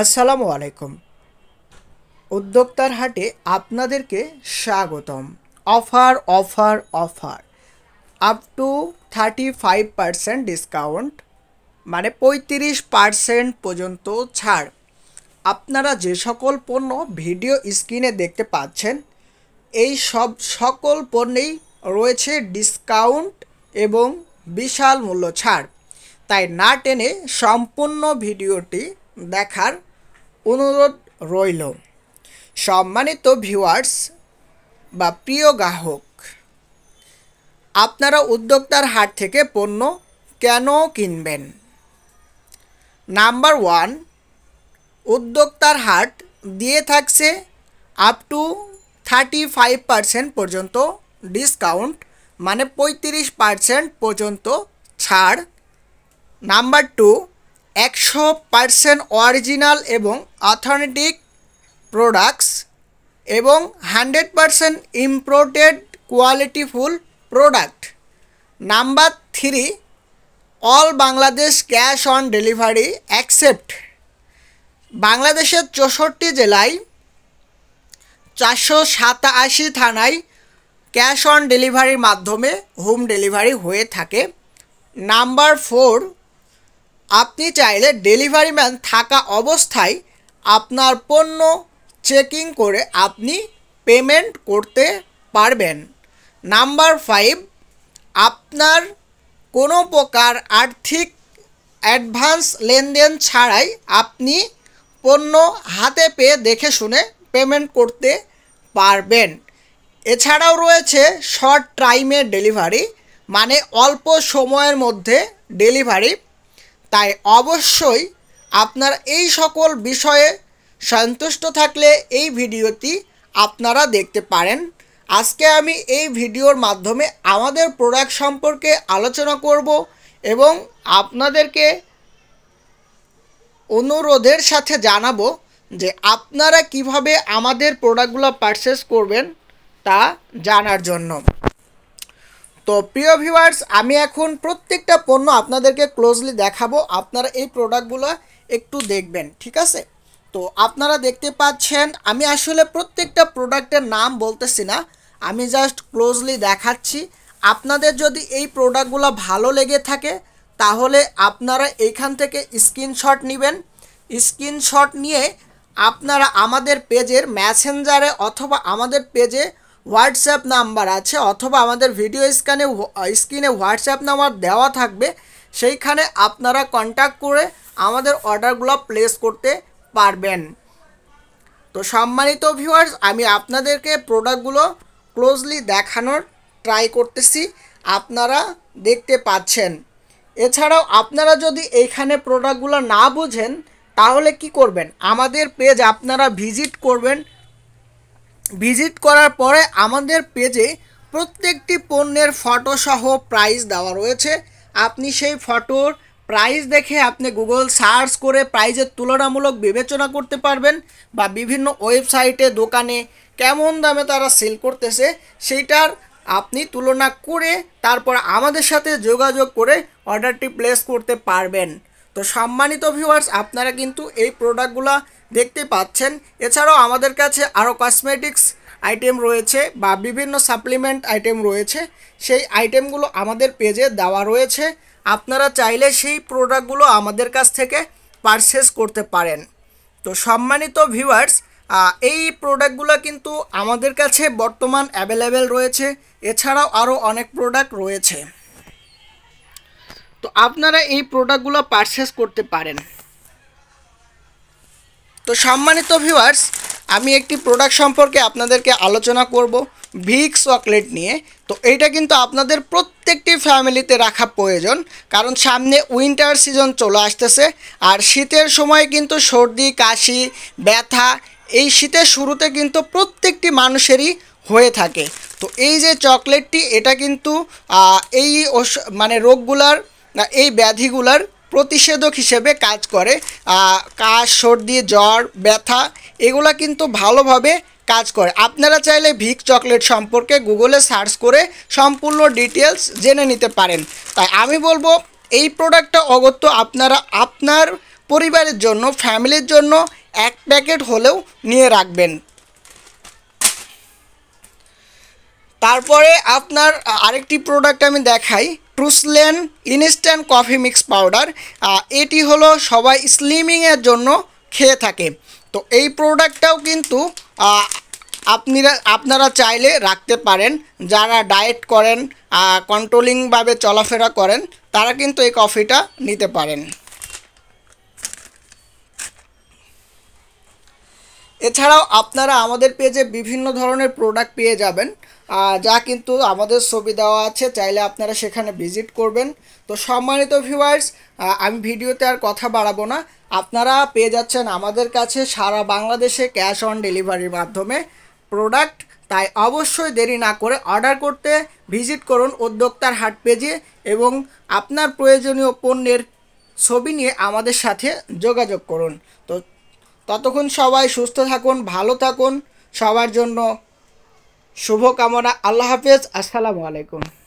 আসসালামু আলাইকুম। উদ্যোক্তার হাটে আপনাদেরকে স্বাগতম। Offer offer offer up to 35% discount, মানে 35% পর্যন্ত ছাড়। আপনারা যে সকল পণ্য ভিডিও স্ক্রিনে দেখতে পাচ্ছেন, এই সকল পণ্যেই রয়েছে ডিসকাউন্ট এবং বিশাল মূল্য ছাড়। তাই না টেনে সম্পূর্ণ ভিডিওটি দেখার অনুরোধ রইল। সম্মানিত ভিউয়ার্স বা প্রিয় গ্রাহক, আপনারা উদ্যোক্তার হাট থেকে পণ্য কেন কিনবেন? নাম্বার ওয়ান, উদ্যোক্তার হাট দিয়ে থাকছে আপ টু 35% পর্যন্ত ডিসকাউন্ট, মানে 35% পর্যন্ত ছাড়। নাম্বার টু, 100% অরিজিনাল এবং অথেন্টিক প্রোডাক্টস এবং 100% imported qualityful product. Number three, all Bangladesh cash on delivery accept. বাংলাদেশের 64 জেলায় 487 থানায় ক্যাশ অন ডেলিভারির মাধ্যমে হোম ডেলিভারি হয়ে থাকে। নাম্বার ফোর, আপনি চাইলে ডেলিভারি ম্যান থাকা অবস্থায় আপনার পণ্য চেকিং করে আপনি পেমেন্ট করতে পারবেন। নাম্বার ফাইভ, আপনার কোনো প্রকার আর্থিক অ্যাডভান্স লেনদেন ছাড়াই আপনি পণ্য হাতে পেয়ে দেখে শুনে পেমেন্ট করতে পারবেন। এছাড়াও রয়েছে শর্ট টাইমে ডেলিভারি, মানে অল্প সময়ের মধ্যে ডেলিভারি। তাই অবশ্যই আপনারা এই সকল বিষয়ে সন্তুষ্ট থাকলে এই ভিডিওটি আপনারা দেখতে পারেন। আজকে আমি এই ভিডিওর মাধ্যমে আমাদের প্রোডাক্ট সম্পর্কে আলোচনা করব এবং আপনাদেরকে অনুরোধের সাথে জানাবো যে আপনারা কিভাবে আমাদের প্রোডাক্টগুলো পারচেস করবেন তা জানার জন্য। তো প্রিয় ভিউয়ার্স, আমি এখন প্রত্যেকটা পণ্য আপনাদেরকে ক্লোজলি দেখাবো। আপনারা এই প্রোডাক্টগুলো একটু দেখবেন, ঠিক আছে? তো আপনারা দেখতে পাচ্ছেন আমি আসলে প্রত্যেকটা প্রোডাক্টের নাম বলতেছি না, আমি জাস্ট ক্লোজলি দেখাচ্ছি। আপনাদের যদি এই প্রোডাক্টগুলো ভালো লেগে থাকে তাহলে আপনারা এইখান থেকে স্ক্রিনশট নেবেন। স্ক্রিনশট নিয়ে আপনারা আমাদের পেজের মেসেঞ্জারে অথবা আমাদের পেজে হোয়াটসঅ্যাপ নাম্বার আছে অথবা আমাদের ভিডিও স্ক্রিনে হোয়াটসঅ্যাপ নাম্বার দেওয়া থাকবে, সেইখানে আপনারা কন্ট্যাক্ট করে আমাদের অর্ডারগুলো প্লেস করতে পারবেন। তো সম্মানিত ভিউয়ার্স, আমি আপনাদেরকে প্রোডাক্টগুলো ক্লোজলি দেখানোর ট্রাই করতেছি, আপনারা দেখতে পাচ্ছেন। এছাড়াও আপনারা যদি এইখানে প্রোডাক্টগুলো না বুঝেন তাহলে কি করবেন, আমাদের পেজ আপনারা ভিজিট করবেন। ভিজিট করার পরে আমাদের পেজে প্রত্যেকটি পণ্যের ফটোসহ প্রাইস দেওয়া রয়েছে। আপনি সেই ফটোর প্রাইস দেখে আপনি গুগল সার্চ করে প্রাইসের তুলনামূলক বিবেচনা করতে পারবেন, বা বিভিন্ন ওয়েবসাইটে দোকানে কেমন দামে তারা সেল করতেছে সেইটার আপনি তুলনা করে তারপর আমাদের সাথে যোগাযোগ করে অর্ডারটি প্লেস করতে পারবেন। তো সম্মানিত ভিউয়ার্স, আপনারা কিন্তু এই প্রোডাক্টগুলো দেখতে পাচ্ছেন। এছাড়াও আমাদের কাছে আরও কসমেটিক্স আইটেম রয়েছে বা বিভিন্ন সাপ্লিমেন্ট আইটেম রয়েছে, সেই আইটেমগুলো আমাদের পেজে দেওয়া রয়েছে। আপনারা চাইলে সেই প্রোডাক্টগুলো আমাদের কাছ থেকে পারচেস করতে পারেন। তো সম্মানিত ভিউয়ার্স, এই প্রোডাক্টগুলো কিন্তু আমাদের কাছে বর্তমান অ্যাভেলেবেল রয়েছে। এছাড়াও আরও অনেক প্রোডাক্ট রয়েছে, তো আপনারা এই প্রোডাক্টগুলো পারচেস করতে পারেন। তো সম্মানিত ভিউয়ার্স, আমি একটি প্রোডাক্ট সম্পর্কে আপনাদেরকে আলোচনা করব ভিক্স চকলেট নিয়ে। তো এইটা কিন্তু আপনাদের প্রত্যেকটি ফ্যামিলিতে রাখা প্রয়োজন, কারণ সামনে উইন্টার সিজন চলে আসতেছে। আর শীতের সময় কিন্তু সর্দি কাশি ব্যথা এই শীতের শুরুতে কিন্তু প্রত্যেকটি মানুষেরই হয়ে থাকে। তো এই যে চকলেটটি, এটা কিন্তু এই মানে রোগগুলার এই ব্যাধিগুলার প্রতিষেধক হিসেবে কাজ করে। কাশ সর্দি জ্বর ব্যথা এগুলা কিন্তু ভালোভাবে কাজ করে। আপনারা চাইলে ভিক্স চকলেট সম্পর্কে গুগলে সার্চ করে সম্পূর্ণ ডিটেলস জেনে নিতে পারেন। তাই আমি বলবো এই প্রোডাক্টটা অগত্য আপনারা আপনার परिवारेर जोन्नो फैमिलिर जोन्नो एक पैकेट होलेओ निये राखबेन। तारपरे आपनार आरेकटी प्रोडक्ट आमि देखाई Truslen instant coffee mix powder. एटी होलो सबाई स्लिमिंगेर जोन्नो खेये थाके। तो एई प्रोडक्टटाओ किन्तु आपनारा चाइले राखते पारेन। जारा डाएट करें कंट्रोलिंग भावे चलाफेरा करें तारा किन्तु एई कफिटा निते पारेन। এছাড়াও আপনারা আমাদের পেজে বিভিন্ন ধরনের প্রোডাক্ট পেয়ে যাবেন যা কিন্তু আমাদের ছবি দেওয়া আছে, চাইলে আপনারা সেখানে ভিজিট করবেন। তো সম্মানিত ভিউয়ার্স, আমি ভিডিওতে আর কথা বাড়াবো না। আপনারা পেয়ে যাচ্ছেন আমাদের কাছে সারা বাংলাদেশে ক্যাশ অন ডেলিভারির মাধ্যমে প্রোডাক্ট। তাই অবশ্যই দেরি না করে অর্ডার করতে ভিজিট করুন উদ্যোক্তার হাট পেজে এবং আপনার প্রয়োজনীয় পণ্যের ছবি নিয়ে আমাদের সাথে যোগাযোগ করুন। তো ততক্ষণ সবাই সুস্থ থাকুন, ভালো থাকুন, সবার জন্য শুভকামনা। আল্লাহ হাফেজ, আসসালামু আলাইকুম।